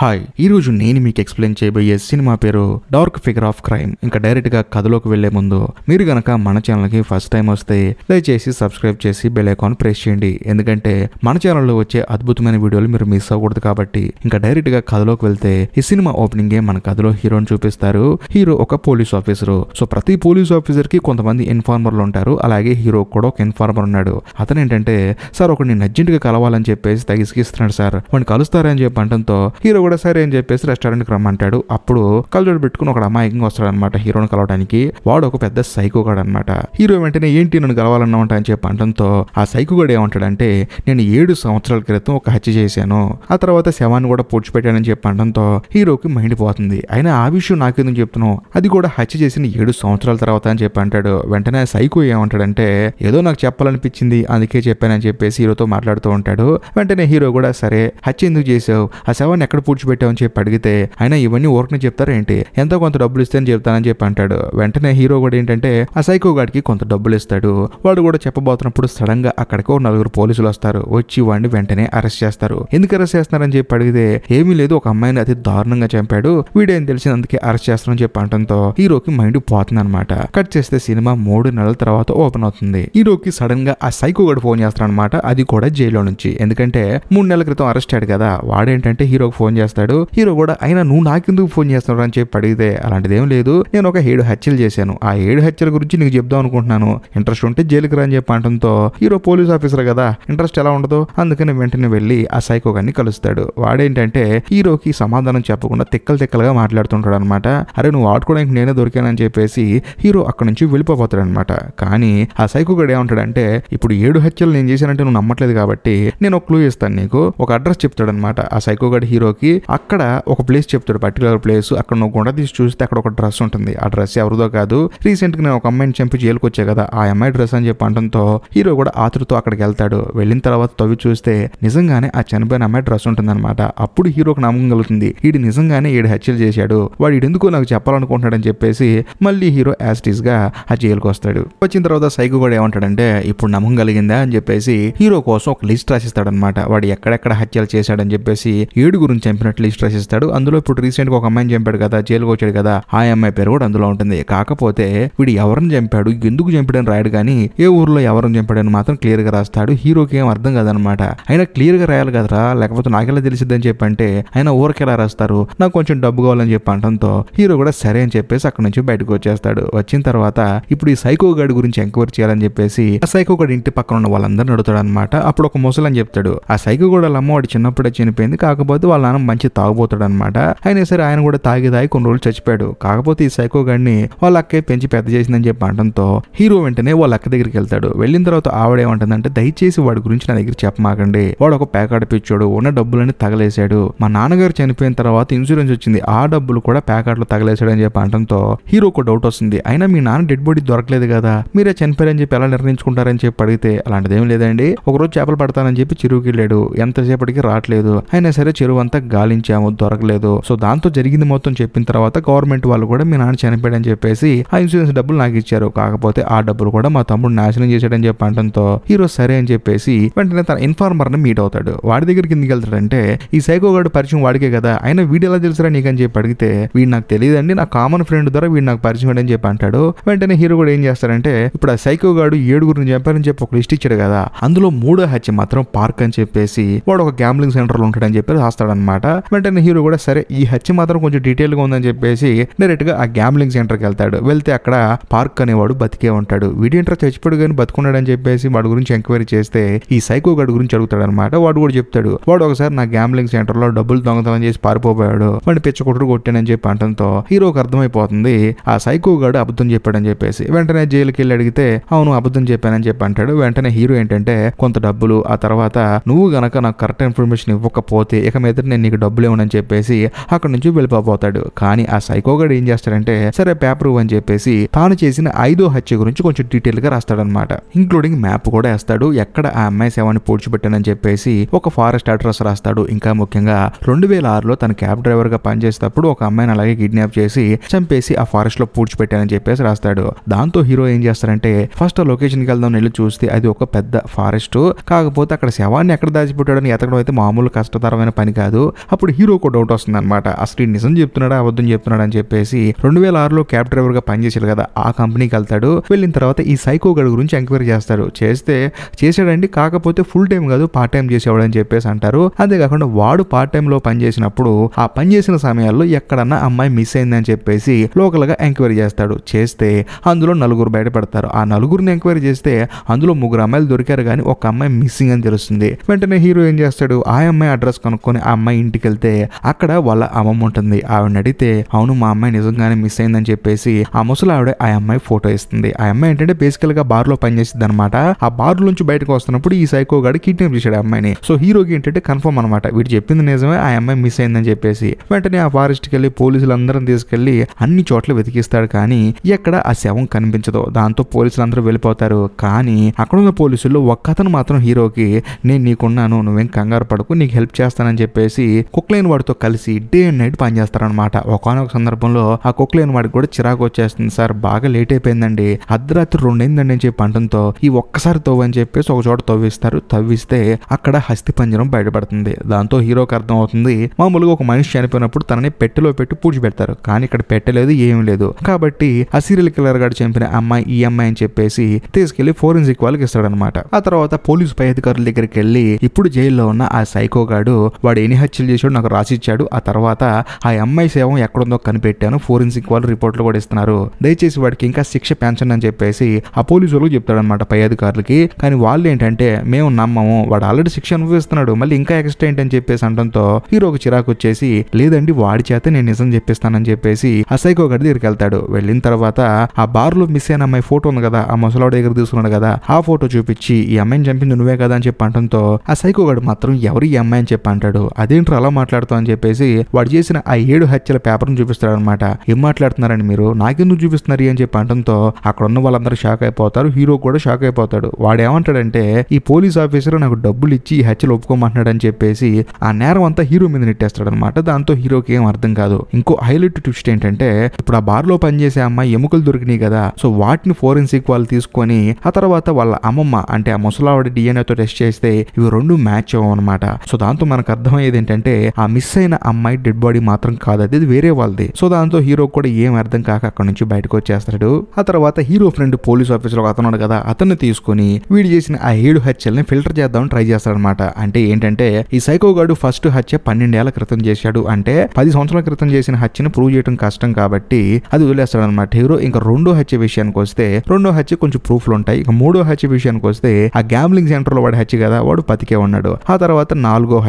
Hi, ఈరోజు నేను మీకు ఎక్స్ప్లెయిన్ చేయబోయే సినిమా పేరు డార్క్ ఫిగర్ ఆఫ్ క్రైమ్. ఇంకా డైరెక్ట్గా కథలోకి వెళ్లే ముందు మీరు గనక మన ఛానల్కి ఫస్ట్ టైం వస్తే దయచేసి సబ్స్క్రైబ్ చేసి బెల్ ఐకాన్ ప్రెస్ చేయండి. ఎందుకంటే మన ఛానల్లో వచ్చే అద్భుతమైన వీడియోలు మీరు మిస్ అవ్వకూడదు కాబట్టి. ఇంకా డైరెక్ట్గా కథలోకి వెళ్తే ఈ సినిమా ఓపెనింగే మన కథలో హీరోని చూపిస్తారు. హీరో ఒక పోలీస్ ఆఫీసరు. సో ప్రతి పోలీస్ ఆఫీసర్కి కొంతమంది ఇన్ఫార్మర్లు ఉంటారు, అలాగే హీరో కూడా ఒక ఇన్ఫార్మర్ ఉన్నాడు. అతను ఏంటంటే, సార్ ఒక నేను అర్జెంట్గా కలవాలని చెప్పేసి తగిసికిస్తున్నాడు. సార్ వాడిని కలుస్తారని చెప్పి అంటంతో హీరో కూడా సరే అని చెప్పేసి రెస్టారెంట్కి రమ్మంటాడు. అప్పుడు కళ్ళజోడు పెట్టుకుని ఒక అమాయకంగా వస్తాడు అనమాట హీరోని కలవడానికి. వాడు ఒక పెద్ద సైకోగాడు అనమాట. హీరో వెంటనే ఏంటి నన్ను కలవాలన్నమాట అని చెప్పి అంటంతో ఆ సైకోగాడు ఏమంటాడంటే, నేను 7 సంవత్సరాల క్రితం ఒక హత్య చేశాను, ఆ తర్వాత శవాన్ని కూడా పూడ్చిపెట్టానని చెప్పి అంటంతో హీరోకి మైండ్ పోతుంది. అయినా ఆ విషయం నాకెందుకు చెప్తున్నావు, అది కూడా హత్య చేసిన 7 సంవత్సరాల తర్వాత అని చెప్పి అంటాడు. వెంటనే సైకో ఏమంటాడంటే, ఏదో నాకు చెప్పాలనిపించింది అందుకే చెప్పానని చెప్పేసి హీరోతో మాట్లాడుతూ ఉంటాడు. వెంటనే హీరో కూడా సరే హత్య ఎందుకు చేసావు, ఆ శవాన్ని ఎక్కడ పూడ్చిపెట్టావు అని చెప్పి అడిగితే, అయినా ఇవన్నీ ఊరకనే చెప్తారేంటి, ఎంతో కొంత డబ్బులు ఇస్తే అని చెప్తానని చెప్పి అంటాడు. వెంటనే హీరో కూడా ఏంటంటే ఆ సైకో గాడికి కొంత డబ్బులు ఇస్తాడు. వాడు కూడా చెప్పబోతున్నప్పుడు సడన్ గా అక్కడికి 4 పోలీసులు వస్తారు. వచ్చి వాడిని వెంటనే అరెస్ట్ చేస్తారు. ఎందుకు అరెస్ట్ చేస్తున్నారని చెప్పి అడిగితే, ఏమీ లేదు, ఒక అమ్మాయిని అతి దారుణంగా చంపాడు, వీడేం తెలిసి అందుకే అరెస్ట్ చేస్తానని చెప్పి అంటంతో హీరోకి మైండ్ పోతుంది అనమాట. కట్ చేస్తే సినిమా 3 నెలల తర్వాత ఓపెన్ అవుతుంది. హీరోకి సడన్ గా ఆ సైకో గాడు ఫోన్ చేస్తాడు అనమాట, అది కూడా జైల్లో నుంచి. ఎందుకంటే 3 నెలల క్రితం అరెస్ట్ అయ్యాడు కదా, వాడేంటంటే హీరోకి ఫోన్ చేస్తాడు. హీరో కూడా అయినా నువ్వు నాకెందుకు ఫోన్ చేస్తున్నావు అని చెప్పి అడిగితే, అలాంటిదేం లేదు, నేను ఒక 7 హత్యలు చేశాను, ఆ 7 హత్యల గురించి నీకు చెప్దాం అనుకుంటున్నాను, ఇంట్రెస్ట్ ఉంటే జైలుకి రా అని చెప్పి అంటంతో హీరో పోలీస్ ఆఫీసర్ కదా, ఇంట్రెస్ట్ ఎలా ఉండదు, అందుకని వెంటనే వెళ్ళి ఆ సైకో గాన్ని కలుస్తాడు. వాడేంటంటే హీరోకి సమాధానం చెప్పకుండా తిక్కలుగా మాట్లాడుతుంటాడు అనమాట. అరే నువ్వు ఆడుకోవడానికి నేనే దొరికానని చెప్పేసి హీరో అక్కడ నుంచి వెళ్ళిపోతాడు అనమాట. కానీ ఆ సైకో గాడు ఏమంటాడంటే, ఇప్పుడు 7 హత్యలు నేను చేశానంటే నువ్వు నమ్మట్లేదు కాబట్టి నేను ఒక క్లూ ఇస్తాను నీకు, ఒక అడ్రస్ చెప్తాడు అనమాట ఆ సైకో గాడి హీరోకి. అక్కడ ఒక ప్లేస్ చెప్తాడు, పర్టికులర్ ప్లేస్. అక్కడ నువ్వు గుండా తీసి చూస్తే అక్కడ ఒక డ్రెస్ ఉంటుంది, ఆ డ్రెస్ ఎవరిదో కాదు, రీసెంట్ గా నేను ఒక అమ్మాయిని చంపి జైలుకు వచ్చా కదా, ఆ అమ్మాయి డ్రెస్ అని చెప్పి అంటంతో హీరో కూడా ఆతృతో అక్కడికి వెళ్తాడు. వెళ్ళిన తర్వాత తవ్వి చూస్తే నిజంగానే ఆ చనిపోయిన అమ్మాయి డ్రెస్ ఉంటుంది అనమాట. అప్పుడు హీరోకి నమ్మకం కలుగుతుంది, వీడు నిజంగానే 7 హత్యలు చేశాడు, వాడు ఎందుకో నాకు చెప్పాలనుకుంటున్నాడని చెప్పేసి మళ్ళీ హీరో యాస్టీస్ గా ఆ జైలుకు వస్తాడు. వచ్చిన తర్వాత సైకో కూడా ఏమంటాడంటే, ఇప్పుడు నమ్మకం కలిగిందా అని చెప్పేసి హీరో కోసం ఒక లిస్ట్ రాసిస్తాడనమాట. వాడు ఎక్కడెక్కడ హత్యలు చేశాడని చెప్పేసి 7 చంపినట్లు లిస్ట్ రాసిస్తాడు. అందులో ఇప్పుడు రీసెంట్ గా ఒక అమ్మాయిని చంపాడు కదా, జైలుకు వచ్చాడు కదా, ఆ అమ్మాయి పేరు కూడా అందులో ఉంటుంది. కాకపోతే వీడు ఎవరిని చంపాడు, ఎందుకు చంపాడని రాయడు, కానీ ఏ ఊర్లో ఎవరిని చంపాడని మాత్రం క్లియర్ గా రాస్తాడు. హీరోకి ఏం అర్థం కాదనమాట. అయినా క్లియర్ గా రాయాలి కదరా, లేకపోతే నాకెలా తెలిసిద్దని చెప్పంటే ఆయన ఊరికెలా రాస్తారు, నాకు కొంచెం డబ్బు కావాలని చెప్పి అంటంతో హీరో కూడా సరే అని చెప్పేసి అక్కడ నుంచి బయటకు వచ్చేస్తాడు. వచ్చిన తర్వాత ఇప్పుడు ఈ సైకో గాడి గురించి ఎంక్వైరీ చేయాలని చెప్పేసి ఆ సైకో గాడి ఇంటి పక్కన ఉన్న వాళ్ళందరినీ అడుగుతాడు అనమాట. అప్పుడు ఒక ముసలని చెప్తాడు, ఆ సైకో గాడు వాళ్ళ అమ్మ వాడు చిన్నప్పుడే చనిపోయింది, కాకపోతే వాళ్ళ నాన్న మంచి తాగుబోతాడు అనమాట. అయినా సరే ఆయన కూడా తాగి కొన్ని రోజులు చచ్చిపోయాడు. కాకపోతే ఈ సైకో గాడిని వాళ్ళ అక్కే పెంచి పెద్ద చేసిందని చెప్పి అంటంతో హీరో వెంటనే వాళ్ళ అక్క దగ్గరికి వెళ్తాడు. వెళ్ళిన తర్వాత ఆవిడ ఏమంటుందంటే, దయచేసి వాడి గురించి నా దగ్గర చెప్పమాకండి, వాడు ఒక ప్యాకాడు పిచ్చాడు, ఉన్న డబ్బులని తగలేశాడు, మా నాన్నగారు చనిపోయిన తర్వాత ఇన్సూరెన్స్ వచ్చింది, ఆ డబ్బులు కూడా ప్యాకాట్లు తగలేశాడు అని చెప్పి అంటంతో హీరోకు డౌట్ వస్తుంది. అయినా మీ నాన్న డెడ్ బాడీ దొరకలేదు కదా, మీరే చనిపోయారని చెప్పి ఎలా నిర్ణయించుకుంటారని చెప్పి అడిగితే, అలాంటిదేం లేదండి, ఒకరోజు చేపలు పడతానని చెప్పి చెరువుకి వెళ్ళాడు, ఎంతసేపటికి రావట్లేదు, అయినా సరే చెరువు అంతా గాలించాము దొరకలేదు, సో దాంతో జరిగింది మొత్తం చెప్పిన తర్వాత గవర్నమెంట్ వాళ్ళు కూడా మీ నాన్న చనిపోయాడని చెప్పేసి ఆ ఇన్సూరెన్స్ డబ్బులు నాకు ఇచ్చారు, కాకపోతే ఆ డబ్బులు కూడా మా తమ్ముడు నాశనం చేశాడని చెప్పి అంటంతో హీరో సరే అని చెప్పేసి వెంటనే తన ఇన్ఫార్మర్ ని మీట్ అవుతాడు. వాడి దగ్గరికి ఎందుకు వెళ్తాడంటే, ఈ సైకో గాడు పరిచయం వాడికే కదా, అయినా వీడు ఎలా తెలుసురా నీకని చెప్పి అడిగితే, వీడు నాకు తెలియదండి, నా కామన్ ఫ్రెండ్ ద్వారా వీడు నాకు పరిచయం అని చెప్పి అంటాడు. వెంటనే హీరో కూడా ఏం చేస్తాడంటే, ఇప్పుడు ఆ సైకో గాడు 7 చంపారని చెప్పి ఒక లిస్ట్ ఇచ్చాడు కదా, అందులో 3వ హత్య మాత్రం పార్క్ అని చెప్పేసి వాడు ఒక గ్యాంబ్లింగ్ సెంటర్ లో ఉంటాడని చెప్పి రాస్తాడనమాట. వెంటనే హీరో కూడా సరే ఈ హత్య మాత్రం కొంచెం డీటెయిల్ గా ఉందని చెప్పేసి డైరెక్ట్ గా ఆ గ్యాంబ్లింగ్ సెంటర్ కి వెళ్తాడు. వెళ్తే అక్కడ పార్క్ అనేవాడు బతికే ఉంటాడు. వీడేంటర్ చచ్చిపోడు కానీ బతుకున్నాడని చెప్పేసి వాడి గురించి ఎంక్వైరీ చేస్తే ఈ సైకో గాడి గురించి అడుగుతాడు అనమాట. వాడు కూడా చెప్తాడు, వాడు ఒకసారి నా గ్యాంబ్లింగ్ సెంటర్ లో డబ్బులు దొంగతనం చేసి పారిపోయాడు, వాడిని పిచ్చకొట్టుడు కొట్టానని చెప్పి అంటంతో హీరోకి అర్థమైపోతుంది ఆ సైకో గాడు అబద్ధం చెప్పాడని చెప్పేసి. వెంటనే జైలుకి వెళ్ళి అడిగితే అవును అబద్ధం చెప్పానని చెప్పి అంటాడు. వెంటనే హీరో ఏంటంటే కొంత డబ్బులు, ఆ తర్వాత నువ్వు గనక నాకు కరెక్ట్ ఇన్ఫర్మేషన్ ఇవ్వకపోతే ఇక మీద నేను నీకు డబ్బులు ఇవ్వనని చెప్పేసి అక్కడ నుంచి వెళ్ళిపోతాడు. కానీ ఆ సైకో గాడు ఏం చేస్తాడంటే, సరే పేపర్ అని చెప్పేసి తాను చేసిన 5వ హత్య గురించి కొంచెం డీటెయిల్ గా రాస్తాడనమాట. ఇంక్లూడింగ్ మ్యాప్ కూడా వేస్తాడు, ఎక్కడ ఆ అమ్మాయి శవాన్ని పూడ్చిపెట్టానని చెప్పేసి ఒక ఫారెస్ట్ అడ్రస్ రాస్తాడు. ఇంకా ముఖ్యంగా 2006లో తన క్యాబ్ డ్రైవర్ గా పనిచేసేటప్పుడు ఒక అమ్మాయిని అలాగే కిడ్నాప్ చేసి చంపేసి ఆ ఫారెస్ట్ లో పూడ్చిపెట్టానని చెప్పేసి రాస్తాడు. దాంతో హీరో ఏం చేస్తారంటే, ఫస్ట్ ఆ లొకేషన్ కి వెళ్దాం, వెళ్ళి చూస్తే అది ఒక పెద్ద ఫారెస్ట్, కాకపోతే అక్కడ శవాన్ని ఎక్కడ దాచిపెట్టాడని ఎతకడం అయితే మామూలు కష్టతరమైన పని కాదు. అప్పుడు హీరోకు డౌట్ వస్తుంది అన్నమాట. అసలు నిజం చెప్తున్నాడా అబద్ధం చెప్తున్నాడా అని చెప్పేసి 2006లో క్యాబ్ డ్రైవర్ గా పనిచేశారు కదా, ఆ కంపెనీకి వెళ్తాడు. వెళ్ళిన తర్వాత ఈ సైకో గడి గురించి ఎంక్వైరీ చేస్తారు. చేశాడండి, కాకపోతే ఫుల్ టైం కాదు పార్ట్ టైం చేసేవాడు అని చెప్పేసి అంటారు. అంతేకాకుండా వాడు పార్ట్ టైం లో పనిచేసినప్పుడు ఆ పనిచేసిన సమయాల్లో ఎక్కడన్నా అమ్మాయి మిస్ అయిందని చెప్పేసి లోకల్ గా ఎంక్వైరీ చేస్తాడు. చేస్తే అందులో నలుగురు బయటపడతారు. ఆ నలుగురిని ఎంక్వైరీ చేస్తే అందులో 3 అమ్మాయిలు దొరికారు కానీ ఒక అమ్మాయి మిస్సింగ్ అని తెలుస్తుంది. వెంటనే హీరో ఏం చేస్తాడు, ఆ అమ్మాయి అడ్రస్ కనుక్కొని ఆ అమ్మాయి ఇంటికి వెళ్తే అక్కడ వాళ్ళ అమ్మమ్మ ఉంటుంది. ఆవిడని అడిగితే అవును మా అమ్మాయి నిజంగానే మిస్ అయిందని చెప్పేసి ఆ ముసలి ఆవిడ ఆ అమ్మాయి ఫోటో ఇస్తుంది. ఆ అమ్మాయి ఏంటంటే బేసికల్ గా బార్ లో పనిచేసింది అనమాట. ఆ బార్ నుంచి బయటకు వస్తున్నప్పుడు ఈ సైకో గాడు కిడ్నాప్ చేశాడు అమ్మాయిని. సో హీరోకి ఏంటంటే కన్ఫర్మ్ అనమాట, వీడు చెప్పింది నిజమే, ఆ అమ్మాయి మిస్ అయిందని చెప్పేసి వెంటనే ఆ ఫారెస్ట్కి వెళ్ళి పోలీసులందరిని తీసుకెళ్లి అన్ని చోట్ల వెతికిస్తాడు. కానీ ఎక్కడ ఆ శవం కనిపించదు. దాంతో పోలీసులందరూ వెళ్ళిపోతారు. కానీ అక్కడ ఉన్న పోలీసుల్లో ఒక్కతను మాత్రం హీరోకి నేను నీకున్నాను, నువ్వేం కంగారు పడకు, నీకు హెల్ప్ చేస్తానని చెప్పేసి కుక్లైన్ వాడితో కలిసి డే అండ్ నైట్ పనిచేస్తారనమాట. ఒకనొక సందర్భంలో ఆ కుక్లైన్ వాడికి కూడా చిరాకు వచ్చేస్తుంది. సార్ బాగా లేట్ అయిపోయిందండి, అర్ధరాత్రి 2 అయిందండి అని చెప్పి అనడంతో ఈ ఒక్కసారి తవ్వు అని చెప్పేసి ఒక చోట తవ్విస్తారు. తవ్విస్తే అక్కడ హస్తి పంజరం బయటపడుతుంది. దాంతో హీరోకి అర్థం అవుతుంది, మామూలుగా ఒక మనిషి చనిపోయినప్పుడు తనని పెట్టెలో పెట్టి పూడ్చి పెడతారు, కానీ ఇక్కడ పెట్టలేదు, ఏం లేదు. కాబట్టి ఆ సీరియల్ కిల్లర్ గారు చంపిన అమ్మాయి ఈ అమ్మాయి అని చెప్పేసి తీసుకెళ్లి ఫోరెన్సిక్ వాళ్ళకి ఇస్తాడనమాట. ఆ తర్వాత పోలీసు పై అధికారుల దగ్గరికి వెళ్ళి ఇప్పుడు జైల్లో ఉన్న ఆ సైకో గాడు వాడు ఎన్ని హత్యలు చేసాడు నాకు రాసిచ్చాడు, ఆ తర్వాత ఆ అమ్మాయి శవం ఎక్కడుందో కనిపెట్టాను, ఫోరెన్సిక్ వాళ్ళు రిపోర్ట్లు కూడా ఇస్తున్నారు, దయచేసి వాడికి ఇంకా శిక్ష పెంచండి అని చెప్పేసి ఆ పోలీసు వాళ్ళకి చెప్తాడనమాట పై అధికారులకి. కానీ వాళ్ళు ఏంటంటే మేము నమ్మము, వాడు ఆల్రెడీ శిక్ష అనుభవిస్తున్నాడు, మళ్ళీ ఇంకా ఎక్స్ట్రా ఏంటని చెప్పేసి అనడంతో హీరోకి చిరాకు వచ్చేసి లేదండి వాడి చేత నేను నిజం చెప్పిస్తానని చెప్పేసి ఆ సైకో గడి దగ్గరికి వెళ్తాడు. వెళ్ళిన తర్వాత ఆ బార్లో మిస్ అయిన అమ్మాయి ఫోటో ఉంది కదా, ఆ ముసలాడు దగ్గర తీసుకున్నాడు కదా, ఆ ఫోటో చూపించి ఈ అమ్మాయిని చంపింది నువ్వే కదా అని చెప్పి అనడంతో ఆ సైకో గడు మాత్రం ఎవరు ఈ అమ్మాయి అని చెప్పి అంటాడు. అదేంటో అలా మాట్లాడుతావు అని చెప్పేసి వాడు చేసిన ఆ 7 హత్యల పేపర్ను చూపిస్తాడు అనమాట. ఏం మాట్లాడుతున్నారని మీరు నాకెందుకు చూపిస్తున్నారు అని చెప్పి అనడంతో అక్కడ ఉన్న వాళ్ళందరూ షాక్ అయిపోతారు. హీరో కూడా షాక్ అయిపోతాడు. వాడు ఏమంటాడంటే ఈ పోలీస్ ఆఫీసర్ నాకు డబ్బులు ఇచ్చి ఈ హత్యలు ఒప్పుకోమంటున్నాడు అని చెప్పేసి ఆ నేరం అంతా హీరో మీద నెట్టేస్తాడు అనమాట. దాంతో హీరోకి ఏం అర్థం కాదు. ఇంకో హైలైట్ ట్విస్ట్ ఏంటంటే ఇప్పుడు ఆ బార్ లో పనిచేసే అమ్మాయి ఎముకలు దొరికినాయి కదా, సో వాటిని ఫోరెన్సిక్ వాళ్ళు తీసుకొని ఆ తర్వాత వాళ్ళ అమ్మమ్మ అంటే ఆ ముసలావిడ డిఎన్ఏతో టెస్ట్ చేస్తే ఇవి 2 మ్యాచ్ అవ్వనమాట. సో దాంతో మనకు అర్థమయ్యేది ఏంటంటే ఆ మిస్ అయిన అమ్మాయి డెడ్ బాడీ మాత్రం కాదు, అది వేరే వాళ్ళది. సో దాంతో హీరో కూడా ఏం అర్థం కాక అక్కడ నుంచి బయటకు వచ్చేస్తాడు. ఆ తర్వాత హీరో ఫ్రెండ్ పోలీస్ ఆఫీసర్ అతనున్నాడు కదా, అతన్ని తీసుకుని వీడు చేసిన ఆ 7 హత్యల్ని ఫిల్టర్ చేద్దామని ట్రై చేస్తాడనమాట. అంటే ఏంటంటే ఈ సైకో గాడు ఫస్ట్ హత్య 12 ఏళ్ల క్రితం చేశాడు, అంటే 10 సంవత్సరాల క్రితం చేసిన హత్యను ప్రూవ్ చేయడం కష్టం కాబట్టి అది వదిలేస్తాడు అనమాట హీరో. ఇంకా 2వ హత్య విషయానికి వస్తే 2వ హత్య కొంచెం ప్రూఫ్లు ఉంటాయి. ఇంకా 3వ హత్య విషయానికి వస్తే ఆ గ్యాంబ్లింగ్ సెంటర్ లో వాడి హత్య కదా, వాడు బతికే ఉన్నాడు. ఆ తర్వాత 4వ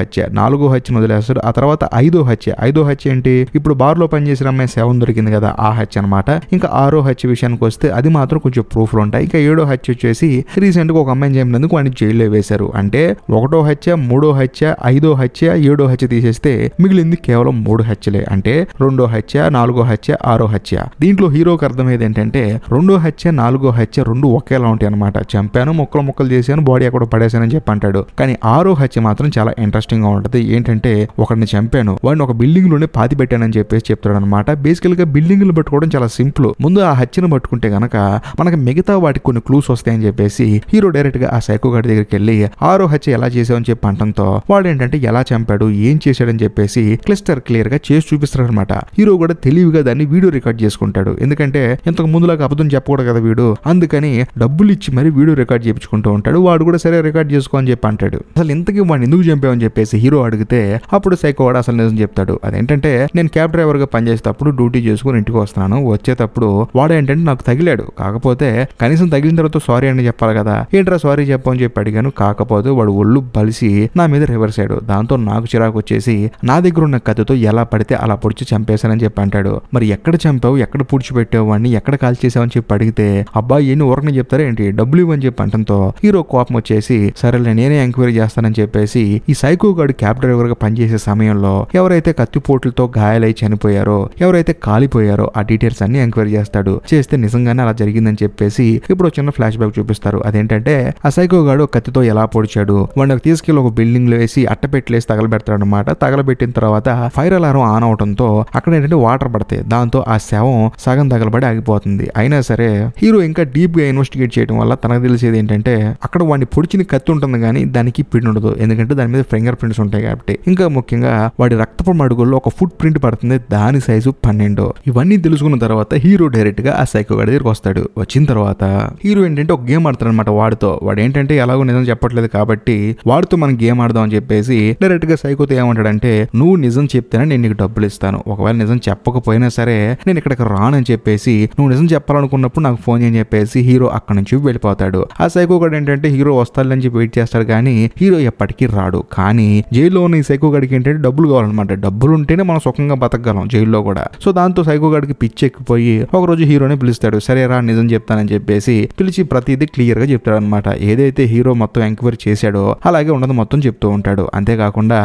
హత్యను వదిలేస్తాడు. ఆ తర్వాత 5వ హత్య ఏంటి, ఇప్పుడు బార్ లో పనిచేసిన అమ్మాయి శవం దొరికింది కదా ఆ హత్య అనమాట. ఇంకా 6వ హత్య విషయానికి వస్తే అది మాత్రం కొంచెం ప్రూఫ్లు ఉంటాయి. ఇంకా 7వ హత్య వచ్చేసి రీసెంట్ గా ఒక అమ్మాయిని చంపినందుకు వాడిని జైల్లో వేశారు. అంటే 1వ హత్య, 3వ హత్య, 5వ హత్య, 7వ హత్య తీసేస్తే మిగిలింది కేవలం 3 హత్యలే. అంటే 2వ హత్య, 4వ హత్య, 6వ హత్య. దీంట్లో హీరోకి అర్థమయ్యేది ఏంటంటే 2వ హత్య 4వ హత్య 2 ఒకేలా ఉంటాయి అనమాట. చంపాను, ముక్కలు చేశాను, బాడీ అక్కడ పడేశానని చెప్పి అంటాడు. కానీ 6వ హత్య మాత్రం చాలా ఇంట్రెస్టింగ్ గా ఉంటుంది. ఏంటంటే ఒకరిని చంపాను, వాడిని ఒక బిల్డింగ్ లోనే పాతి పెట్టానని చెప్పేసి చెప్తాడు అనమాట. బేసికల్ గా బిల్డింగ్ లు పట్టుకోవడం చాలా సింపుల్. ముందు ఆ హత్యను పట్టుకుంటే గనక మనకి మిగతా వాటికి కొన్ని క్లూస్ వస్తాయని చెప్పేసి హీరో డైరెక్ట్ గా ఆ సైకో గాడి దగ్గరికి వెళ్ళి 6వ హత్య ఎలా చేసావని చెప్పి అనడంతో వాడు ఏంటంటే ఎలా చంపాడు ఏం చేశాడని చెప్పేసి క్లిస్టర్ క్లియర్ గా చేసి చూపిస్తాడు అనమాట. హీరో కూడా తెలివిగా దాన్ని వీడియో రికార్డ్ చేసుకుంటాడు. ఎందుకంటే ఇంతకు ముందులాగా అబద్ధం చెప్పకూడదు కదా వీడు, అందుకని డబ్బులు ఇచ్చి మరి వీడియో రికార్డ్ చేయించుకుంటూ ఉంటాడు. వాడు కూడా సరే రికార్డ్ చేసుకో అని చెప్పి అంటాడు. అసలు ఇంతకీ వాడిని ఎందుకు చంపావని చెప్పేసి హీరో అడిగితే అప్పుడు సైకో వాడు అసలు నిజం చెప్తాడు. అదేంటంటే నేను క్యాబ్ డ్రైవర్ గా పనిచేసేటప్పుడు డ్యూటీ చేసుకుని ఇంటికి వస్తున్నాను. వచ్చేటప్పుడు వాడు ఏంటంటే నాకు తగిలాడు, కాకపోతే కనీసం తగిలిన తర్వాత సారీ అని చెప్పాలి కదా, ఏంట్రా సారీ చెప్పని చెప్పి అడిగాను. కాకపోతే వాడు ఒళ్ళు బలిసి నా మీద రివర్స్ అయ్యాడు. దాంతో నాకు చిరాకు వచ్చేసి నా దగ్గర ఉన్న కత్తితో ఎలా పడితే అలా పొడిచి చంపేశానని చెప్పి అంటాడు. మరి ఎక్కడ చంపావు, ఎక్కడ పూడ్చిపెట్టావు, వాడిని ఎక్కడ కాల్ చేసావని చెప్పి అడిగితే అబ్బాయి ఎన్ని ఊరకని చెప్తారా ఏంటి, డబ్బులు ఇవ్వని చెప్పి అంటంతో హీరో కోపం వచ్చేసి సరేలే నేనే ఎంక్వైరీ చేస్తానని చెప్పేసి ఈ సైకో గాడు క్యాబ్ డ్రైవర్ గా పనిచేసే సమయంలో ఎవరైతే కత్తిపోట్లతో గాయాలై చనిపోయారో, ఎవరైతే కాలిపోయారో ఆ డీటెయిల్స్ అన్ని ఎంక్వైరీ చేస్తాడు. చేస్తే నిజంగానే అలా జరిగిందని చెప్పేసి ఇప్పుడు చిన్న ఫ్లాష్ బ్యాక్ చూపిస్తారు. అదేంటంటే ఆ సైకో గాడు కత్తితో ఎలా పొడిచాడు, వాడికి తీసుకెళ్లి ఒక బిల్డింగ్ లో వేసి అట్టపెట్లేసి తగలబెడతాడు అనమాట. తగలబెట్టిన తర్వాత ఫైర్ అలారం ఆన్ అవడంతో అక్కడ ఏంటంటే వాటర్ పడతాయి. దాంతో ఆ శవం సగం తగలబడి ఆగిపోతుంది. అయినా సరే హీరో ఇంకా డీప్ గా ఇన్వెస్టిగేట్ చేయడం వల్ల తనకు తెలిసేది ఏంటంటే అక్కడ వాడిని పొడిచిన కత్తి ఉంటుంది కానీ దానికి పిండి ఉండదు, ఎందుకంటే దాని మీద ఫింగర్ ప్రింట్స్ ఉంటాయి కాబట్టి. ఇంకా ముఖ్యంగా వాడి రక్తపు మడుగుల్లో ఒక ఫుట్ ప్రింట్ పడుతుంది. దాని సైజు 12. ఇవన్నీ తెలుసుకున్న తర్వాత హీరో డైరెక్ట్ గా ఆ సైకో గాడి దగ్గరికి వస్తాడు. వచ్చిన తర్వాత హీరో ఏంటంటే ఒక గేమ్ ఆడతాడు అనమాట వాడితో. వాడు ఏంటంటే ఎలాగో నిజం చెప్పట్లేదు కాబట్టి వాడితో మనం గేమ్ ఆడదాం అని చెప్పేసి డైరెక్ట్ గా సైకోతో ఏమంటాడంటే, నువ్వు నిజం చెప్తేనే నేను నీకు డబ్బులు ఇస్తాను, ఒకవేళ నిజం చెప్పకపోయినా సరే నేను ఇక్కడికి రానని చెప్పేసి, నువ్వు నిజం చెప్పాలనుకున్నప్పుడు నాకు ఫోన్ చేయని చెప్పేసి హీరో అక్కడ నుంచి వెళ్ళిపోతాడు. ఆ సైకో గాడు ఏంటంటే హీరో వస్తాడని చెప్పి వెయిట్ చేస్తాడు కానీ హీరో ఎప్పటికీ రాడు. కానీ జైల్లో ఉన్న ఈ సైకో గాడికి ఏంటంటే డబ్బులు కావాలన్నమాట. డబ్బులు ఉంటేనే మనం సుఖంగా బతకగలం జైల్లో కూడా. సో దాంతో సైకో గాడికి పిచ్చి ఎక్కిపోయి ఒకరోజు హీరోని పిలుస్తాడు. సరే రా నిజం చెప్తానని చెప్పేసి పిలిచి ప్రతిదీ క్లియర్ గా చెప్తాడు అనమాట. ఏదైతే హీరో మొత్తం ఎంక్వైరీ చేశాడో అలాగే ఉన్నది మొత్తం చెప్తూ ఉంటాడు. అంతేకాకుండా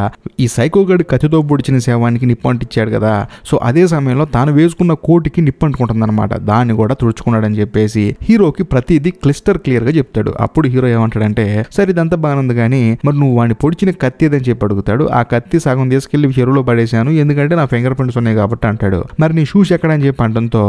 ఈ సైకో గాడి కత్తితో పొడిచిన శవానికి నిప్పు అంటించాడు కదా, సో అదే సమయంలో తాను వేసుకున్న కోటికి నిప్పు అంటుకుంటుంది అనమాట. దాన్ని కూడా తుడుచుకున్నాడని చెప్పేసి హీరోకి ప్రతిదీ క్లిస్టర్ క్లియర్ గా చెప్తాడు. అప్పుడు హీరో ఏమంటాడంటే, సరే ఇదంతా బాగుంది కానీ మరి నువ్వు వాడిని పొడిచిన కత్తి ఏదని చెప్పి అడుగుతాడు. ఆ కత్తి సగం తీసుకెళ్లి చెరువులో పడేశాను ఎందుకంటే నా ఫింగర్ ప్రింట్స్ ఉన్నాయి కాబట్టి అంటాడు. మరి నీ షూస్ ఎక్కడని చెప్పి అంటంతో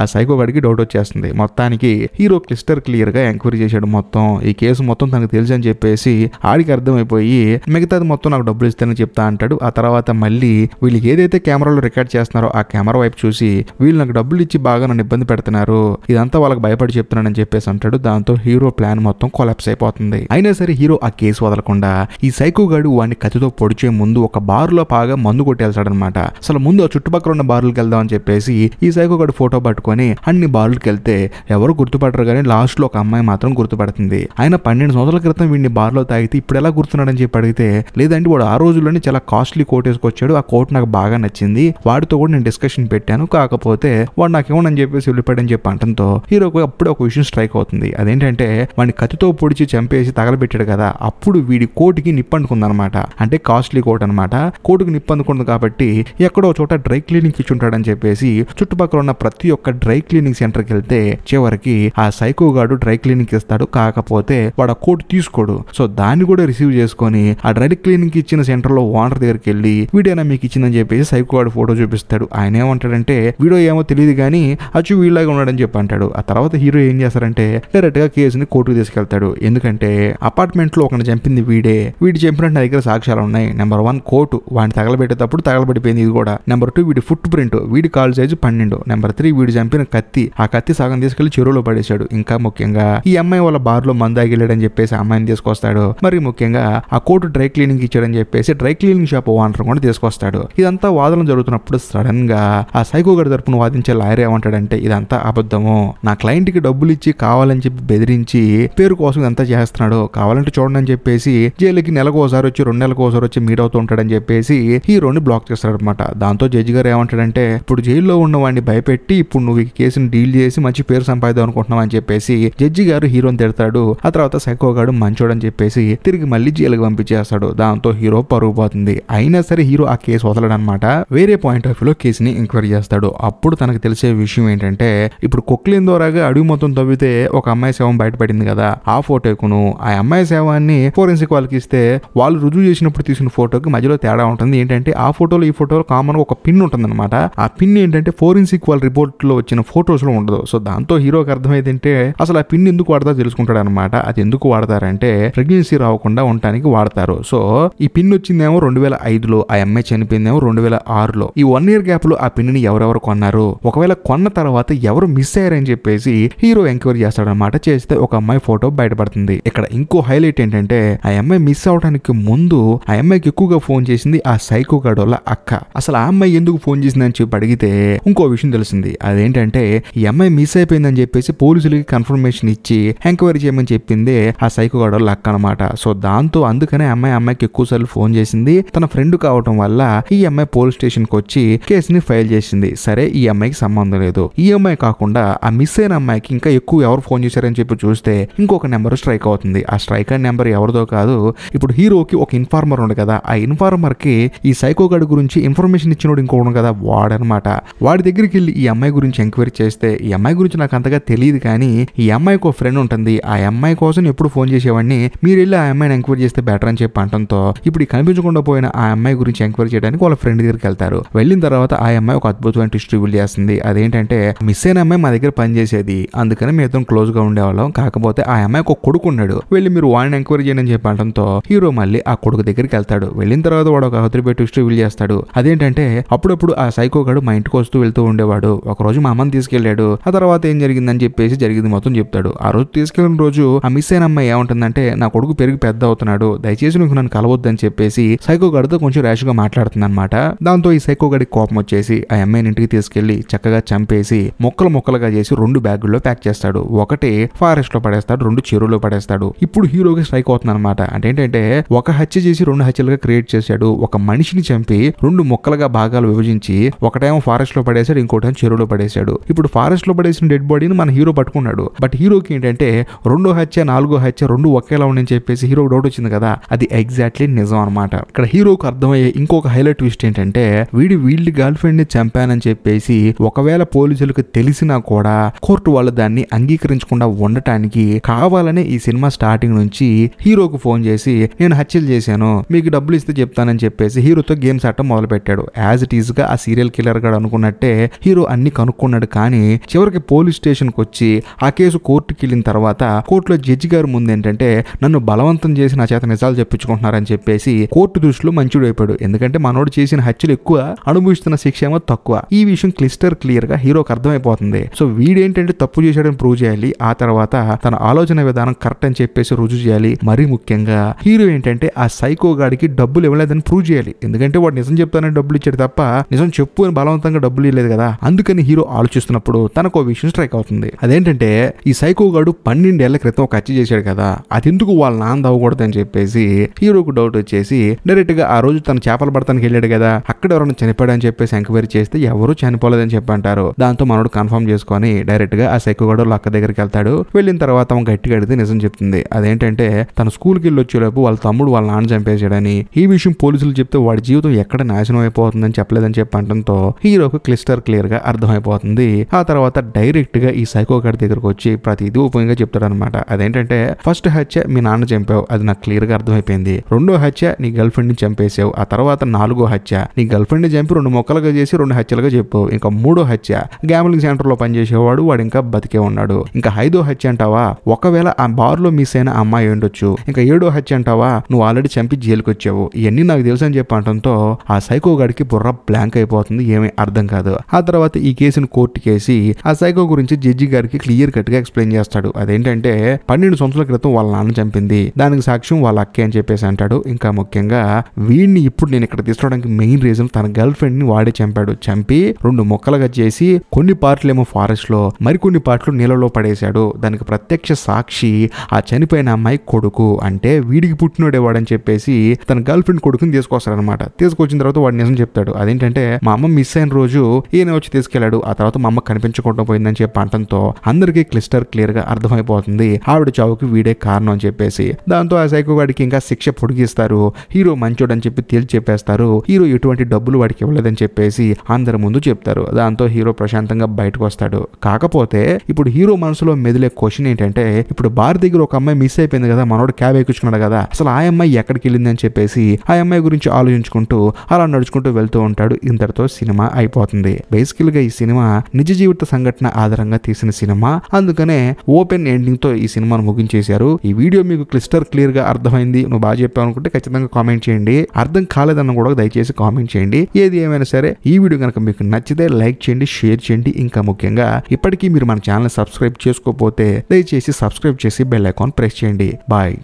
ఆ సైకో గాడికి డౌట్ వచ్చేస్తుంది. మొత్తానికి హీరో క్లిస్టర్ క్లియర్ గా ఎంక్వైరీ చేశాడు. మొత్తం ఈ కేసు మొత్తం తనకు తెలుసు అని చెప్పేసి ఆడికి అర్థమైపోయి మిగతాది మొత్తం నాకు డబ్బులు ఇస్తానని చెప్తా అంటాడు. ఆ తర్వాత మళ్ళీ వీళ్ళకి ఏదైతే కెమెరాలో రికార్డ్ చేస్తున్నారో ఆ కెమెరా వైపు చూసి, వీళ్ళు నాకు డబ్బులు ఇచ్చి బాగా నన్ను ఇబ్బంది పెడుతున్నారు, ఇదంతా వాళ్ళకి భయపడి చెప్తున్నానని చెప్పేసి అంటాడు. దాంతో హీరో ప్లాన్ మొత్తం కొలాప్స్ అయిపోతుంది. అయినా సరే హీరో ఆ కేసు వదలకుండా ఈ సైకో గాడు వాడిని కత్తితో పొడిచే ముందు ఒక బార్లో బాగా మందు కొట్టేస్తాడనమాట. అసలు ముందు ఆ చుట్టుపక్కల ఉన్న బార్లకు వెళ్దాం అని చెప్పేసి ఈ సైకో గాడు ఫోటో పట్టుకొని అన్ని బార్లకు వెళ్తే ఎవరు గుర్తుపడరు కానీ లాస్ట్ లో ఒక అమ్మాయి మాత్రం గుర్తుపడుతుంది. ఆయన 12 సంవత్సరాల క్రితం వీడిని బార్లో తాగితే ఇప్పుడు ఎలా గుర్తున్నాడని చెప్పి అడిగితే, లేదంటే వాడు ఆ రోజుల్లోనే చాలా కాస్ట్లీ కోట్ వేసుకొచ్చాడు, ఆ కోట్ నాకు బాగా నచ్చింది, వాడితో కూడా నేను డిస్కషన్ పెట్టాను, కాకపోతే వాడు నాకేమోనని చెప్పేసి వెళ్ళిపోయాడని చెప్పి అంటంతో హీరోకు అప్పుడే ఒక విషయం స్ట్రైక్ అవుతుంది. అదేంటంటే వాడిని కత్తితో పొడిచి చంపేసి తగలబెట్టాడు కదా, అప్పుడు వీడి కోటికి నిప్పండుకుందనమాట. అంటే కాస్ట్లీ కోట్ అనమాట. కోటుకి నిప్పండుకుంది కాబట్టి ఎక్కడో చోట డ్రై క్లీనింగ్ ఇచ్చి ఉంటాడని చెప్పేసి చుట్టుపక్కల ఉన్న ప్రతి ఒక్క డ్రై క్లీనింగ్ సెంటర్కి వెళ్తే చివరికి ఆ సైకో గాడు డ్రై క్లీనింగ్ ఇస్తాడు, కాకపోతే వాడు ఆ కోట్ తీసుకోడు. సో దాన్ని కూడా రిసీవ్ చేసుకొని ఆ డ్రై క్లీనింగ్ ఇచ్చిన సెంటర్లో ఓనర్ దగ్గరికి వెళ్ళి వీడైనా మీకు ఇచ్చిందని చెప్పేసి సైకో గాడు ఫోటో చూపిస్తాడు. ఆయన ఏమంటాడంటే వీడో ఏమో తెలియదు కానీ అచ్చు వీళ్ళగా ఉన్నాడని చెప్పి అంటాడు. ఆ తర్వాత హీరో ఏం చేస్తారంటే డైరెక్ట్ గా కేసుని కోర్టుకు తీసుకెళ్తాడు. ఎందుకంటే అపార్ట్మెంట్ లో ఒకటి చంపింది వీడే, వీడి చంపినట్టు నా దగ్గర సాక్ష్యాలు ఉన్నాయి. నెంబర్ 1 కోటు, వాడిని తగలబెట్టేటప్పుడు తగలబడిపోయింది ఇది కూడా. నెంబర్ 2 వీడి ఫుట్ ప్రింట్, వీడి కాల్ సైజు 12. నెంబర్ 3 వీడు చంపిన కత్తి, ఆ కత్తి సగం తీసుకెళ్లి చెరువులో పడేశాడు. ఇంకా ముఖ్యంగా ఈ అమ్మాయి వాళ్ళ బార్ లో మందాగిలేడని చెప్పేసి అమ్మాయిని తీసుకొస్తాడు. మరి ముఖ్యంగా ఆ కోటు డ్రై క్లీనింగ్ ఇచ్చాడని చెప్పేసి డ్రై క్లీనింగ్ షాప్ ఓనర్ కూడా తీసుకొస్తాడు. ఇదంతా వాదన జరుగుతున్నప్పుడు సడన్ గా ఆ సైకో గారి తరపున వాదించే లాయర్ ఏమంటాడంటే, ఇదంతా అబద్ధము, నా క్లయింట్ కి డబ్బులు ఇచ్చి కావాలని చెప్పి బెదిరించి పేరు కోసం ఇదంతా చేస్తున్నాడు, కావాలంటే చూడండి అని చెప్పేసి జైలుకి నెలకోసారి వచ్చి 2 నెలలకోసారి వచ్చి మీట్ అవుతూ ఉంటాడని చెప్పేసి హీరోని బ్లాక్ చేస్తాడు అనమాట. దాంతో జడ్జి గారు ఏమంటాడంటే, ఇప్పుడు జైల్లో ఉన్న వాడిని భయపెట్టి ఇప్పుడు నువ్వు ఈ కేసుని డీల్ చేసి మంచి పేరు సంపాదిద్దాం అనుకుంటున్నావు అని చెప్పేసి జడ్జి గారు హీరోని తిడతాడు. ఆ తర్వాత సైకో గాడు మంచోడని చెప్పేసి తిరిగి మళ్ళీ జైలుకి పంపించేస్తాడు. దాంతో హీరో పరుగు పోతుంది. అయినా సరే హీరో ఆ కేసు వదలడనమాట. వేరే పాయింట్ ఆఫ్ వ్యూలో కేసుని ఎంక్వైరీ చేస్తాడు. అప్పుడు తనకు తెలిసే విషయం ఏంటంటే, ఇప్పుడు కొక్లైన్ ద్వారాగా అడుగు మొత్తం తవ్వితే ఒక అమ్మాయి శవం బయటపడింది కదా, ఆ ఫోటోకును ఆ అమ్మాయి శవాన్ని ఫోరెన్సిక్ వాళ్ళకి ఇస్తే వాళ్ళు రుజువు చేసినప్పుడు తీసిన ఫోటోకి మధ్యలో తేడా ఉంటుంది. ఏంటంటే ఆ ఫోటోలో ఈ ఫోటోలో కామన్ గా ఒక పిన్ ఉంటుంది అనమాట. ఆ పిన్ ఏంటంటే ఫోరెన్సిక్ వాళ్ళ రిపోర్ట్ లో వచ్చిన ఫోటోస్ లో ఉండదు. సో దాంతో హీరోకి అర్థమైందంటే అసలు ఆ పిన్ ఎందుకు వాడతారో తెలుసుకుంటాడు అనమాట. అది ఎందుకు వాడతారంటే ప్రెగ్నెన్సీ రాకుండా ఉండటానికి వాడతారు. సో ఈ పిన్ వచ్చిందేమో 2005లో, ఆ అమ్మాయి చనిపోయిందేమో 2006లో. ఈ 1 year గ్యాప్ లో ఆ పిన్ ని ఎవరెవరు కొన్నారు, ఒకవేళ కొన్న తర్వాత ఎవరు మిస్ అయ్యారని చెప్పేసి హీరో ఎంక్వైరీ చేస్తాడనమాట. చేస్తే ఒక అమ్మాయి ఫోటో బయటపడుతుంది. ఇక్కడ ఇంకో హైలైట్ ఏంటంటే, ఆ అమ్మాయి మిస్ అవడానికి ముందు ఆ అమ్మాయికి ఎక్కువగా ఫోన్ చేసింది ఆ సైకో గాడు వాళ్ళ అక్క. అసలు ఆ అమ్మాయి ఎందుకు ఫోన్ చేసిందని చెప్పి అడిగితే ఇంకో విషయం తెలిసింది. అదేంటంటే ఈ అమ్మాయి మిస్ అయిపోయిందని చెప్పేసి పోలీసులకి కన్ఫర్మేషన్ ఇచ్చి ఎంక్వైరీ చేయమని చెప్పింది ఆ సైకో గాడు వాళ్ళ అక్క అనమాట. సో దాంతో అందుకనే అమ్మాయికి ఎక్కువసార్లు ఫోన్ చేసింది. తన ఫ్రెండ్ కావటం వల్ల ఈ అమ్మాయి పోలీస్ స్టేషన్ కి వచ్చి కేసుని ఫైల్ చేసింది. సరే ఈ అమ్మాయికి సంబంధం లేదు. ఈ అమ్మాయి కాకుండా ఆ మిస్ అయిన అమ్మాయికి ఇంకా ఎక్కువ ఎవరు ఫోన్ చేశారని చెప్పి చూస్తే ఇంకొక నెంబర్ స్ట్రైక్ అవుతుంది. ఆ స్ట్రైక్ అయిన నెంబర్ ఎవరిదో కాదు, ఇప్పుడు హీరోకి ఒక ఇన్ఫార్మర్ ఉంది కదా, ఆ ఇన్ఫార్మర్ కి ఈ సైకో గాడి గురించి ఇన్ఫర్మేషన్ ఇచ్చినోడు ఇంకోడు కదా, వాడనమాట. వాడి దగ్గరికి వెళ్ళి ఈ అమ్మాయి గురించి ఎంక్వైరీ చేస్తే, ఈ అమ్మాయి గురించి నాకు అంతగా తెలియదు కానీ ఈ అమ్మాయికి ఒక ఫ్రెండ్ ఉంటుంది, ఆ అమ్మాయి కోసం ఎప్పుడు ఫోన్ చేసేవాడిని, మీరు వెళ్ళి ఆ అమ్మాయిని ఎంక్వైరీ చేస్తే బెటర్ అని చెప్పి అంటంతో ఇప్పుడు కనిపించకుండా పోయిన ఆ అమ్మాయి గురించి ఎంక్వైరీ చేయడానికి వాళ్ళ ఫ్రెండ్ దగ్గరికి వెళ్తారు. వెళ్ళిన తర్వాత ఆ అమ్మాయి ఒక అద్భుతమైన ట్విస్ట్ రివీల్ చేస్తుంది. అదేంటంటే మిస్ అయిన అమ్మాయి మా దగ్గర పనిచేసేది, అందుకని మేము ఇద్దరం క్లోజ్ గా ఉండేవాళ్ళం, కాకపోతే ఆ అమ్మాయికి ఒక కొడుకున్నాడు, వెళ్ళి మీరు వాడిని ఎంక్వైరీ చేయని చెప్పి అంటంతో హీరో మళ్ళీ ఆ కొడుకు దగ్గరికి వెళ్తాడు. వెళ్ళిన వెళ్ళిన తర్వాత వాడు ఒక హత్యపై ట్విస్ట్ రివీల్ చేస్తాడు. అదేంటంటే అప్పుడప్పుడు ఆ సైకో గాడు మా ఇంటికి వస్తూ వెళ్తూ ఉండేవాడు. ఒక రోజు మా అమ్మని తీసుకెళ్లాడు, ఆ తర్వాత ఏం జరిగిందని చెప్పేసి జరిగింది మొత్తం చెప్తాడు. ఆ రోజు తీసుకెళ్లిన రోజు ఆ మిస్ అయిన అమ్మాయి ఏమంటుందంటే, నా కొడుకు పెరిగి పెద్ద అవుతున్నాడు, దయచేసి నువ్వు నన్ను కలవద్దని చెప్పేసి సైకో గాడితో కొంచెం ర్యాష్ గా మాట్లాడుతుంది అనమాట. దాంతో ఈ సైకో గాడికి కోపం వచ్చేసి ఆ అమ్మాయిని ఇంటికి తీసుకెళ్లి చక్కగా చంపేసి ముక్కలు ముక్కలుగా చేసి 2 బ్యాగుల్లో ప్యాక్ చేస్తాడు. ఒకటి ఫారెస్ట్ లో పడేస్తాడు, 2 చెరువులో పడేస్తాడు. ఇప్పుడు హీరోకి స్ట్రైక్ అవుతుంది అనమాట. అంటే ఏంటంటే ఒక హత్య చేసి 2 హత్యలుగా క్రియేట్ చేశాడు. ఒక మనిషిని చంపి 2 ముక్కలుగా భాగాలు విభజించి ఒకటేమో ఫారెస్ట్ లో పడేశాడు, ఇంకోటేమో చెరువులో పడేశాడు. ఇప్పుడు ఫారెస్ట్ లో పడేసిన డెడ్ బాడీని మన హీరో పట్టుకున్నాడు. బట్ హీరోకి ఏంటంటే 2 హత్య 4వ హత్య 2 ఒకేలా ఉండని చెప్పేసి హీరో డౌట్ వచ్చింది కదా, అది ఎగ్జాక్ట్లీ నిజం అనమాట. ఇక్కడ హీరోకి అర్థమయ్యే ఇంకొక హైలైట్ ట్విస్ట్ ఏంటంటే, వీళ్ళ గర్ల్ ఫ్రెండ్ ని చంపానని చెప్పేసి ఒకవేళ పోలీసులకు తెలిసినా కూడా కోర్టు వాళ్ళు దాన్ని అంగీకరించకుండా ఉండటానికి కావాలనే ఈ సినిమా స్టార్టింగ్ నుంచి హీరోకు ఫోన్ చేసి నేను హత్యలు చేశాను, మీకు డబ్బులు ఇస్తే చెప్తానని చెప్పేసి హీరోతో గేమ్స్ ఆడటం మొదలు పెట్టాడు. యాజ్ ఇట్ ఈస్ గా ఆ సీరియల్ కిల్లర్ గా అనుకున్నట్టే హీరో అన్ని కనుక్కున్నాడు. కానీ చివరికి పోలీస్ స్టేషన్ కు వచ్చి ఆ కేసు కోర్టుకి వెళ్ళిన తర్వాత కోర్టులో జడ్జి గారి ముందు ఏంటంటే, నన్ను బలవంతం చేసి నా చేత నిజాలు చెప్పించుకుంటున్నారని చెప్పేసి కోర్టు దృష్టిలో మంచిడు అయిపోయాడు. ఎందుకంటే మనోడు చేసిన హత్యలు ఎక్కువ, అనుభవిస్తున్న శిక్ష ఏమో తక్కువ. ఈ విషయం క్లిస్టర్ క్లియర్ గా హీరోకి అర్థమైపోతుంది. సో వీడేంటంటే తప్పు చేశాడని ప్రూవ్ చేయాలి, ఆ తర్వాత తన ఆలోచన విధానం కరెక్ట్ అని చెప్పేసి రుజువు చేయాలి. మరీ ముఖ్యంగా హీరో ఏంటంటే ఆ సైకో గాడికి డబ్బులు ఇవ్వలేదని ప్రూవ్ చేయాలి. ఎందుకంటే వాడు నిజం చెప్తానని డబ్బులు ఇచ్చాడు తప్ప నిజం చెప్పు అని బలవంతంగా డబ్బులు ఇవ్వలేదు కదా. అందుకని హీరో ఆలోచిస్తున్నప్పుడు తనకు ఒక విషయం స్ట్రైక్ అవుతుంది. అదేంటంటే ఈ సైకో గాడు 12 ఏళ్ల క్రితం ఒక హత్య చేశాడు కదా, అది ఎందుకు వాళ్ళ నాన్న అవ్వకూడదని చెప్పేసి హీరోకు డౌట్ వచ్చేసి డైరెక్ట్ గా ఆ రోజు తన చేపలు పడతానికి వెళ్ళాడు కదా, అక్కడ ఎవరైనా చనిపోయాడని చెప్పేసి ఎంక్వైరీ చేస్తే ఎవరు చనిపోలేదని చెప్పంటారు. దాంతో మనోడు కన్ఫర్మ్ చేసుకుని డైరెక్ట్ గా ఆ సైకో గాడు వాళ్ళ అక్క దగ్గరికి వెళ్తాడు. వెళ్ళిన తర్వాత ఆమె గట్టిగా అడిగితే నిజం చెప్తుంది. అదేంటంటే తన స్కూల్కి వెళ్ళి వచ్చేలోపు వాళ్ళ తమ్ముడు వాళ్ళ నాన్న చంపేశాడని, ఈ విషయం పోలీసులు చెప్తే వాడి జీవితం ఎక్కడ నాశనం అయిపోతుందని చెప్పలేదని చెప్పడంతో హీరోకు క్లిస్టర్ క్లియర్ గా అర్థమైపోతుంది. ఆ తర్వాత డైరెక్ట్ గా ఈ సైకో గాడి దగ్గరకు వచ్చి ప్రతిదీ ఉపయోగంగా చెప్తాడనమాట. అదేంటంటే ఫస్ట్ హత్య మీ నాన్న చంపావు, అది నాకు క్లియర్ గా అర్థమైపోయింది. 2వ హత్య నీ గర్ల్ ఫ్రెండ్ ని చంపేసావు, ఆ తర్వాత 4వ హత్య నీ గర్ల్ ఫ్రెండ్ ని చంపి 2 ముక్కలుగా చేసి 2 హత్యలుగా చెప్పావు, ఇంకా 3వ హత్య గ్యాంబ్లింగ్ సెంటర్ లో పనిచేసేవాడు వాడు ఇంకా బతికే ఉన్నాడు, ఇంకా 5వ హత్య అంటావా ఒకవేళ ఆ బార్ లో మిస్ అయిన అమ్మాయి ఉండొచ్చు, ఇంకా 7వ హత్య అంటావా నువ్వు ఆల్రెడీ చంపి జైలుకి వచ్చావు, ఇవన్నీ నాకు తెలుసు అని చెప్పడంతో ఆ సైకో గాడికి బుర్ర బ్లాంక్ అయిపోతుంది, ఏమీ అర్థం కాదు. ఆ తర్వాత ఈ కేసును కోర్టుకేసి ఆ సైకో గురించి జడ్జి గారికి క్లియర్ కట్ గా ఎక్స్ప్లెయిన్ చేస్తాడు. అదేంటంటే 12 సంవత్సరాల క్రితం వాళ్ళ నాన్న చంపింది, దానికి సాక్ష్యం వాళ్ళ అక్కే అని చెప్పేసి అంటాడు. ఇంకా ముఖ్యంగా వీడిని ఇప్పుడు నేను ఇక్కడ తీసుకోవడానికి మెయిన్ రీజన్ తన గర్ల్ ఫ్రెండ్ ని వాడే చంపాడు, చంపి 2 ముక్కలుగా చేసి కొన్ని పార్ట్లు ఏమో ఫారెస్ట్ లో మరికొన్ని పార్ట్లు నీళ్ళలో పడేశాడు. దానికి ప్రత్యక్ష సాక్షి ఆ చనిపోయిన అమ్మాయి కొడుకు, అంటే వీడికి పుట్టినోడే వాడని చెప్పేసి తన గర్ల్ ఫ్రెండ్ కొడుకుని తీసుకొస్తారనమాట. తీసుకొచ్చిన తర్వాత వాడు నిజం చెప్తాడు. అదేంటంటే మా అమ్మ మిస్ అయిన రోజు ఈయన వచ్చి తీసుకెళ్లాడు, ఆ తర్వాత మా అమ్మ కనిపించకుండా పోయిందని చెప్పి అంటంతో అందరికీ క్లిస్టర్ క్లియర్ గా అర్థమైపోతుంది ఆవిడ చావుకి వీడే కారణం అని చెప్పేసి. దాంతో ఆ సైకో వాడికి ఇంకా శిక్ష పొడిగిస్తారు, హీరో మంచోడు అని చెప్పి తేల్చి చెప్పేస్తారు, హీరో ఎటువంటి డబ్బులు వాడికి ఇవ్వలేదని చెప్పేసి అందరి ముందు చెప్తారు. దాంతో హీరో ప్రశాంతంగా బయటకు వస్తాడు. కాకపోతే ఇప్పుడు హీరో మనసులో మెదిలే క్వశ్చన్ ఏంటంటే, ఇప్పుడు బార్ దగ్గర ఒక అమ్మాయి మిస్ అయిపోయింది కదా, మనోడు క్యాబ్ ఎక్కుచుకున్నాడు కదా, అసలు ఆ అమ్మాయి ఎక్కడికి వెళ్ళింది అని చెప్పేసి ఆ అమ్మాయి గురించి ఆలోచించుకుంటూ అలా నడుచుకుంటూ వెళ్తూ ఉంటాడు. ఇంతటితో సినిమా అయిపోతుంది. బేసికల్ గా ఈ సినిమా నిజ జీవిత సంఘటన ఆధారంగా తీసిన సినిమా, అందుకనే ఓపెన్ ఎండింగ్ తో ఈ సినిమాను ముగించేశారు. ఈ వీడియో మీకు క్లిస్టర్ క్లియర్ గా అర్థమైంది, నువ్వు బాగా చెప్పావు అనుకుంటే ఖచ్చితంగా కామెంట్ చేయండి, అర్థం కాలేదన్న కూడా దయచేసి కామెంట్ చేయండి. ఏది ఏమైనా సరే ఈ వీడియో కనుక మీకు నచ్చితే లైక్ చేయండి, షేర్ చేయండి. ఇంకా ముఖ్యంగా ఇప్పటికీ మీరు మన ఛానల్ సబ్స్క్రైబ్ చేసుకోకపోతే దయచేసి సబ్స్క్రైబ్ చేసి బెల్ ఐకాన్ ప్రెస్ చేయండి. బాయ్.